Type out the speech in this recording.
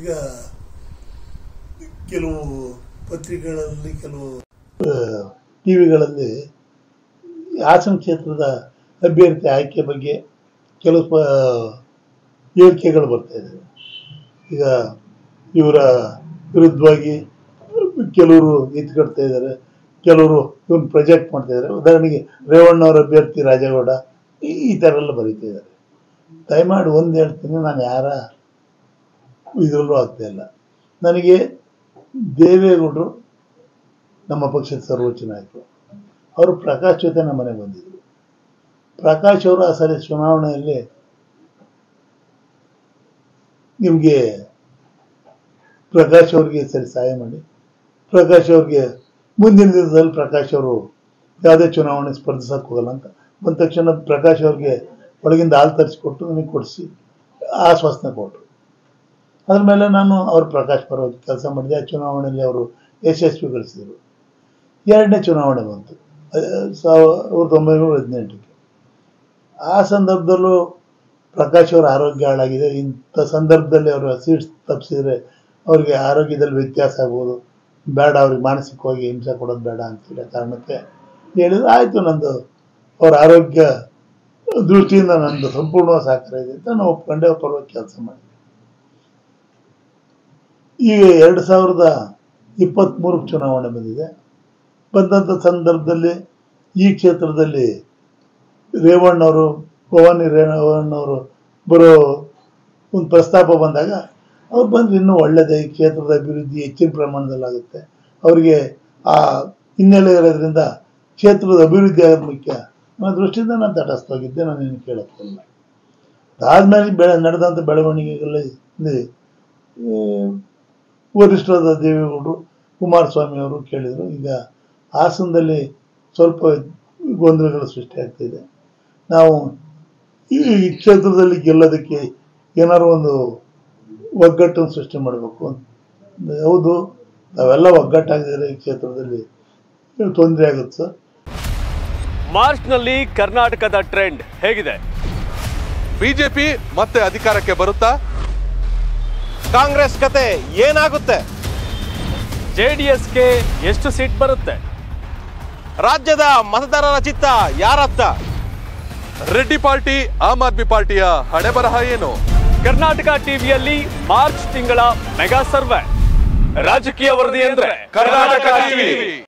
ಈಗ ಕೆಲವು ಪತ್ರಿಕೆಗಳಲ್ಲಿ ಕೆಲವು ಟಿವಿಗಳಲ್ಲಿ ಹಾಸನ ಕ್ಷೇತ್ರದ ಅಭ್ಯರ್ಥಿ ಆಯ್ಕೆ ಬಗ್ಗೆ ಕೆಲವು ಹೇಳಿಕೆಗಳು ಬರ್ತಾ ಇದೆ. ಈಗ ಇವರ ವಿರುದ್ಧವಾಗಿ ಕೆಲವರು ಎತ್ತಿಕೊಳ್ತಾ ಇದ್ದಾರೆ, ಕೆಲವರು ಇವನು ಪ್ರೊಜೆಕ್ಟ್ ಮಾಡ್ತಾ ಇದ್ದಾರೆ. ಉದಾಹರಣೆಗೆ ರೇವಣ್ಣವ್ರ ಅಭ್ಯರ್ಥಿ ರಾಜೇಗೌಡ ಈ ಥರ ಎಲ್ಲ ಬರೀತಾ ಇದ್ದಾರೆ. ದಯಮಾಡಿ ಒಂದು ಹೇಳ್ತೀನಿ, ನಾನು ಯಾರ ಇದರಲ್ಲೂ ಆಗ್ತಾ ಇಲ್ಲ. ನನಗೆ ದೇವೇಗೌಡರು ನಮ್ಮ ಪಕ್ಷದ ಸರ್ವೋಚ್ಚ ನಾಯಕರು, ಅವರು ಪ್ರಕಾಶ್ ಜೊತೆ ನಮ್ಮ ಮನೆಗೆ ಬಂದಿದ್ದರು. ಪ್ರಕಾಶ್ ಅವರು ಆ ಸಾರಿ ಚುನಾವಣೆಯಲ್ಲಿ ನಿಮಗೆ ಪ್ರಕಾಶ್ ಅವ್ರಿಗೆ ಸರಿ ಸಹಾಯ ಮಾಡಿ, ಪ್ರಕಾಶ್ ಅವ್ರಿಗೆ ಮುಂದಿನ ದಿನದಲ್ಲಿ ಪ್ರಕಾಶ್ ಅವರು ಯಾವುದೇ ಚುನಾವಣೆ ಸ್ಪರ್ಧಿಸಕ್ಕೆ ಹೋಗಲ್ಲ ಅಂತ ಬಂದ ತಕ್ಷಣ ಪ್ರಕಾಶ್ ಅವ್ರಿಗೆ ಒಳಗಿಂದ ಹಾಲು ತರಿಸಿಕೊಟ್ಟು ನನಗೆ ಕೊಡಿಸಿ ಆಶ್ವಾಸನೆ ಕೊಟ್ಟರು. ಅದ್ರ ಮೇಲೆ ನಾನು ಅವ್ರ ಪ್ರಕಾಶ್ ಪರವಾಗಿ ಕೆಲಸ ಮಾಡಿದೆ. ಆ ಚುನಾವಣೆಯಲ್ಲಿ ಅವರು ಯಶಸ್ವಿಗೊಳಿಸಿದರು. ಎರಡನೇ ಚುನಾವಣೆ ಬಂತು 1918ಕ್ಕೆ. ಆ ಸಂದರ್ಭದಲ್ಲೂ ಪ್ರಕಾಶ್ ಅವರ ಆರೋಗ್ಯ ಹಾಳಾಗಿದೆ. ಇಂಥ ಸಂದರ್ಭದಲ್ಲಿ ಅವರು ಸೀಟ್ಸ್ ತಪ್ಪಿಸಿದರೆ ಅವರಿಗೆ ಆರೋಗ್ಯದಲ್ಲಿ ವ್ಯತ್ಯಾಸ ಆಗ್ಬೋದು, ಬೇಡ ಅವ್ರಿಗೆ ಮಾನಸಿಕವಾಗಿ ಹಿಂಸೆ ಕೊಡೋದು ಬೇಡ ಅಂತೇಳಿ ಕಾರಣಕ್ಕೆ ಹೇಳಿದ್ರೆ ಆಯಿತು, ನಂದು ಅವ್ರ ಆರೋಗ್ಯ ದೃಷ್ಟಿಯಿಂದ ನಂದು ಸಂಪೂರ್ಣ ಸಹಕಾರ ಇದೆ ಅಂತ ನಾವು ಒಪ್ಕೊಂಡೆ ಪರವಾಗಿ ಕೆಲಸ ಮಾಡಿದ್ವಿ. ಈಗ 2023 ಚುನಾವಣೆ ಬಂದಿದೆ. ಬಂದಂಥ ಸಂದರ್ಭದಲ್ಲಿ ಈ ಕ್ಷೇತ್ರದಲ್ಲಿ ರೇವಣ್ಣವರು ಭವಾನಿ ರೇವಣ್ಣವರು ಬರೋ ಒಂದು ಪ್ರಸ್ತಾಪ ಬಂದಾಗ ಅವ್ರು ಬಂದರೆ ಇನ್ನೂ ಒಳ್ಳೆಯದೇ, ಈ ಕ್ಷೇತ್ರದ ಅಭಿವೃದ್ಧಿ ಹೆಚ್ಚಿನ ಪ್ರಮಾಣದಲ್ಲಾಗುತ್ತೆ, ಅವರಿಗೆ ಆ ಹಿನ್ನೆಲೆ ಇರೋದ್ರಿಂದ ಕ್ಷೇತ್ರದ ಅಭಿವೃದ್ಧಿ ಆಗೋದು ಮುಖ್ಯ ನನ್ನ ದೃಷ್ಟಿಯಿಂದ ನಾನು ತಟಸ್ಥವಾಗಿದ್ದೆ. ನಾನೇನು ಕೇಳೋಕ್ಕಿಲ್ಲ. ಅದಾದಮೇಲೆ ನಡೆದಂಥ ಬೆಳವಣಿಗೆಗಳಲ್ಲಿ ವರಿಷ್ಠರಾದ ದೇವೇಗೌಡರು ಕುಮಾರಸ್ವಾಮಿಯವರು ಕೇಳಿದರು, ಈಗ ಹಾಸನದಲ್ಲಿ ಸ್ವಲ್ಪ ಗೊಂದಲಗಳು ಸೃಷ್ಟಿಯಾಗ್ತಿದೆ, ನಾವು ಈ ಕ್ಷೇತ್ರದಲ್ಲಿ ಗೆಲ್ಲೋದಕ್ಕೆ ಏನಾದ್ರು ಒಂದು ಒಗ್ಗಟ್ಟನ್ನು ಸೃಷ್ಟಿ ಮಾಡಬೇಕು. ಹೌದು, ನಾವೆಲ್ಲ ಒಗ್ಗಟ್ಟಾಗಿದ್ದರೆ ಈ ಕ್ಷೇತ್ರದಲ್ಲಿ ತೊಂದರೆ ಆಗುತ್ತೆ ಸರ್. ಮಾರ್ಚ್ನಲ್ಲಿ ಕರ್ನಾಟಕದ ಟ್ರೆಂಡ್ ಹೇಗಿದೆ? ಬಿಜೆಪಿ ಮತ್ತೆ ಅಧಿಕಾರಕ್ಕೆ ಬರುತ್ತಾ? ಕಾಂಗ್ರೆಸ್ ಕತೆ ಏನಾಗುತ್ತೆ? JDSಗೆ ಎಷ್ಟು ಸೀಟ್ ಬರುತ್ತೆ? ರಾಜ್ಯದ ಮತದಾರರ ಚಿತ್ತ ಯಾರತ್ತ? ರೆಡ್ಡಿ ಪಾರ್ಟಿ, ಆಮ್ ಆದ್ಮಿ ಪಾರ್ಟಿಯ ಹಣೆ ಬರಹ ಏನು? ಕರ್ನಾಟಕ ಟಿವಿಯಲ್ಲಿ ಮಾರ್ಚ್ ತಿಂಗಳ ಮೆಗಾ ಸರ್ವೆ, ರಾಜಕೀಯ ವರದಿ ಅಂದ್ರೆ ಕರ್ನಾಟಕ ಟಿವಿ.